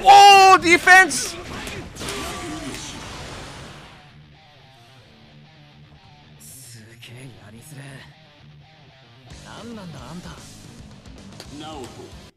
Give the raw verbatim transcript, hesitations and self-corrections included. Oh, defense! Naoko.